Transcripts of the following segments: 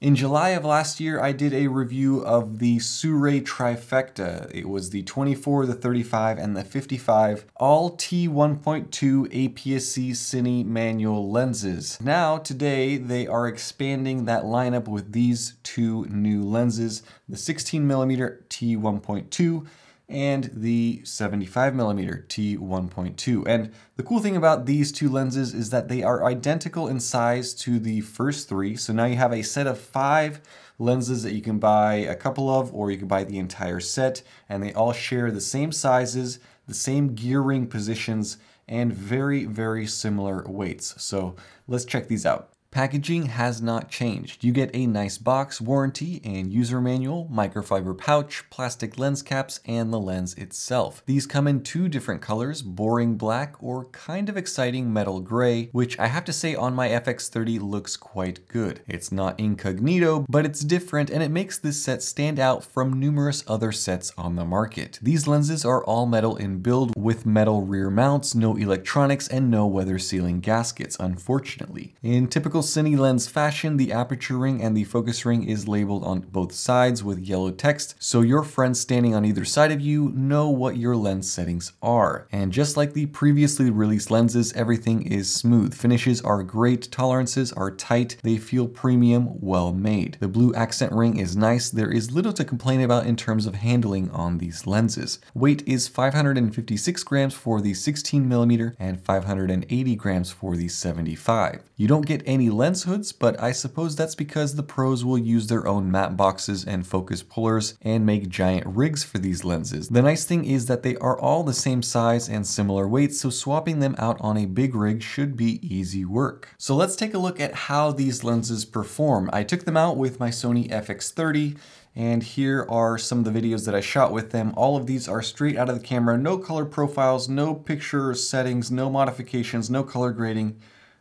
In July of last year, I did a review of the Sirui Trifecta. It was the 24, the 35, and the 55, all T1.2 APS-C Cine manual lenses. Now, today, they are expanding that lineup with these two new lenses, the 16mm T1.2 and the 75mm T1.2. And the cool thing about these two lenses is that they are identical in size to the first three. So now you have a set of 5 lenses that you can buy a couple of, or you can buy the entire set, and they all share the same sizes, the same gearing positions, and very, very similar weights. So let's check these out. Packaging has not changed. You get a nice box, warranty, and user manual, microfiber pouch, plastic lens caps, and the lens itself. These come in 2 different colors, boring black or kind of exciting metal gray, which I have to say on my FX30 looks quite good. It's not incognito, but it's different, and it makes this set stand out from numerous other sets on the market. These lenses are all metal in build with metal rear mounts, no electronics, and no weather sealing gaskets, unfortunately. In typical Cine lens fashion, the aperture ring and the focus ring is labeled on both sides with yellow text, so your friends standing on either side of you know what your lens settings are. And just like the previously released lenses, everything is smooth. Finishes are great, tolerances are tight, they feel premium, well made. The blue accent ring is nice, there is little to complain about in terms of handling on these lenses. Weight is 556 grams for the 16mm and 580 grams for the 75. You don't get any lens hoods, but I suppose that's because the pros will use their own matte boxes and focus pullers and make giant rigs for these lenses. The nice thing is that they are all the same size and similar weights, so swapping them out on a big rig should be easy work. So let's take a look at how these lenses perform. I took them out with my Sony FX30, and here are some of the videos that I shot with them. All of these are straight out of the camera, no color profiles, no picture settings, no modifications, no color grading.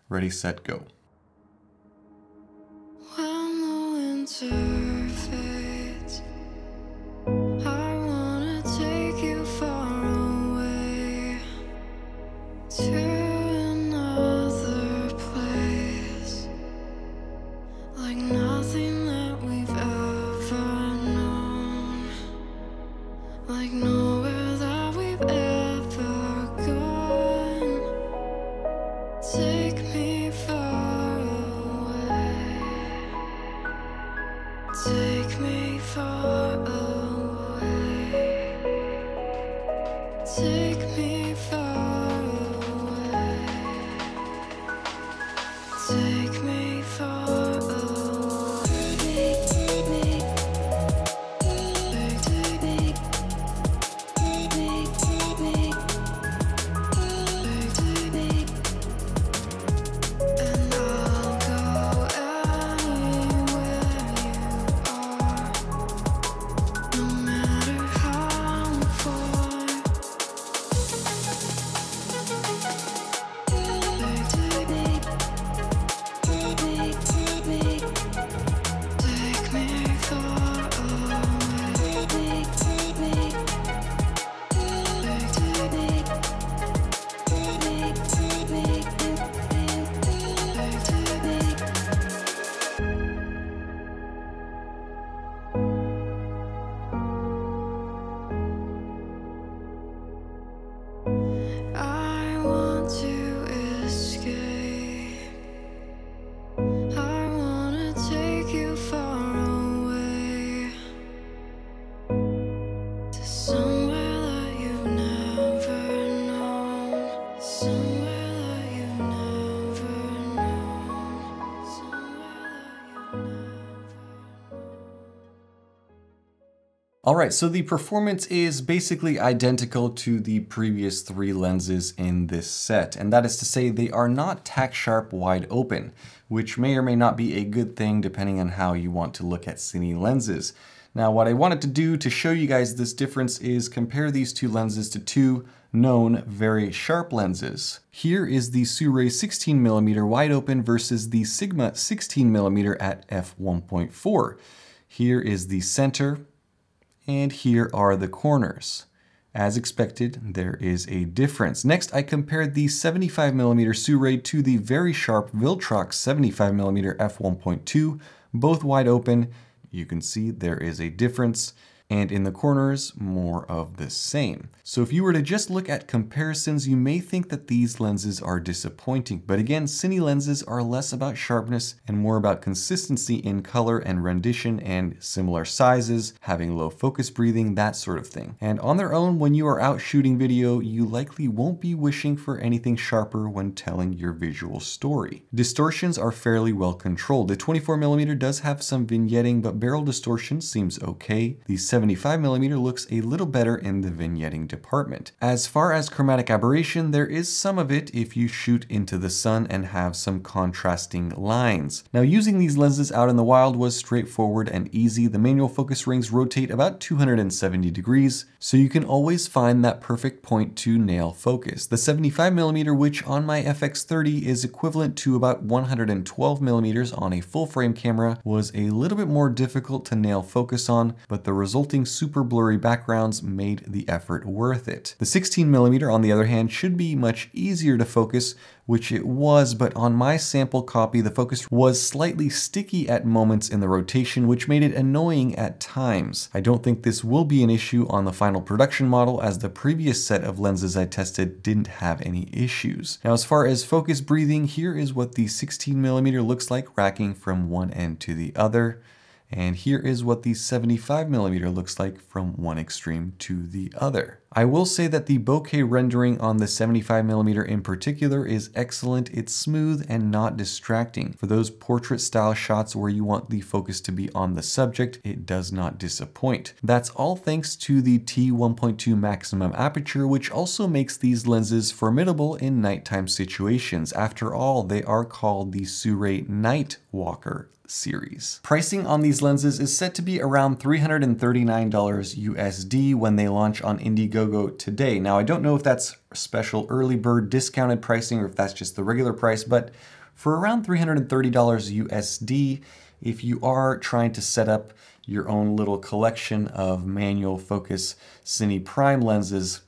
Ready, set, go. Fades. I wanna take you far away to another place, like nothing that we've ever known, like nowhere that we've ever gone. Take me far away, take me far away, take me far away, take me far away, take me, take me, take me, take me, take me, and I'll go anywhere you are, no matter how far. Take me, take me, take me, take me far away. Take me, take me, take me, take me, take me, take me, take me. I want to escape. I wanna take you far away to somewhere that you've never known, somewhere that you've never known, somewhere that you've never known. All right, so the performance is basically identical to the previous 3 lenses in this set, and that is to say they are not tack sharp wide open, which may or may not be a good thing depending on how you want to look at cine lenses. Now, what I wanted to do to show you guys this difference is compare these 2 lenses to 2 known very sharp lenses. Here is the Sirui 16mm wide open versus the Sigma 16mm at f1.4. Here is the center, and here are the corners. As expected, there is a difference. Next, I compared the 75mm Sirui to the very sharp Viltrox 75mm f1.2 both wide open. You can see there is a difference, and in the corners, more of the same. So if you were to just look at comparisons, you may think that these lenses are disappointing. But again, cine lenses are less about sharpness and more about consistency in color and rendition and similar sizes, having low focus breathing, that sort of thing. And on their own, when you are out shooting video, you likely won't be wishing for anything sharper when telling your visual story. Distortions are fairly well controlled. The 24mm does have some vignetting, but barrel distortion seems okay. The 75mm looks a little better in the vignetting department. As far as chromatic aberration, there is some of it if you shoot into the sun and have some contrasting lines. Now, using these lenses out in the wild was straightforward and easy. The manual focus rings rotate about 270 degrees, so you can always find that perfect point to nail focus. The 75mm, which on my FX30 is equivalent to about 112mm on a full-frame camera, was a little bit more difficult to nail focus on, but the result super blurry backgrounds made the effort worth it. The 16mm, on the other hand, should be much easier to focus, which it was, but on my sample copy, the focus was slightly sticky at moments in the rotation, which made it annoying at times. I don't think this will be an issue on the final production model, as the previous set of lenses I tested didn't have any issues. Now, as far as focus breathing, here is what the 16mm looks like racking from one end to the other. And here is what the 75mm looks like from one extreme to the other. I will say that the bokeh rendering on the 75mm in particular is excellent. It's smooth and not distracting. For those portrait style shots where you want the focus to be on the subject, it does not disappoint. That's all thanks to the T1.2 maximum aperture, which also makes these lenses formidable in nighttime situations. After all, they are called the Sirui Night Walker series. Pricing on these lenses is set to be around $339 USD when they launch on Indiegogo today. Now, I don't know if that's special early bird discounted pricing or if that's just the regular price, but for around $330 USD, if you are trying to set up your own little collection of manual focus cine prime lenses,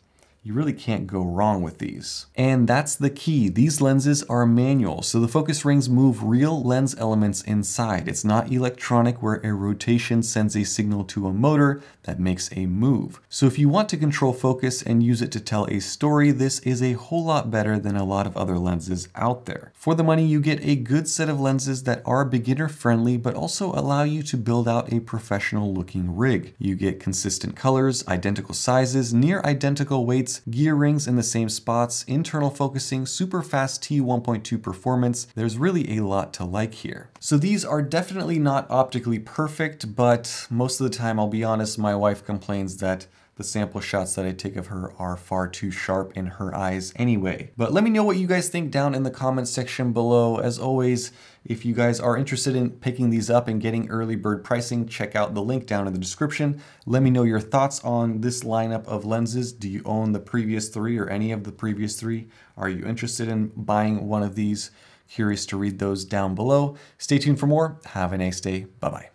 you really can't go wrong with these. And that's the key. These lenses are manual, so the focus rings move real lens elements inside. It's not electronic where a rotation sends a signal to a motor that makes a move. So if you want to control focus and use it to tell a story, this is a whole lot better than a lot of other lenses out there. For the money, you get a good set of lenses that are beginner friendly, but also allow you to build out a professional looking rig. You get consistent colors, identical sizes, near identical weights, gear rings in the same spots, internal focusing, super fast T1.2 performance. There's really a lot to like here. So these are definitely not optically perfect, but most of the time, I'll be honest, my wife complains that the sample shots that I take of her are far too sharp in her eyes anyway. But let me know what you guys think down in the comments section below. As always, if you guys are interested in picking these up and getting early bird pricing, check out the link down in the description. Let me know your thoughts on this lineup of lenses. Do you own the previous three or any of the previous three? Are you interested in buying one of these? Curious to read those down below. Stay tuned for more. Have a nice day. Bye-bye.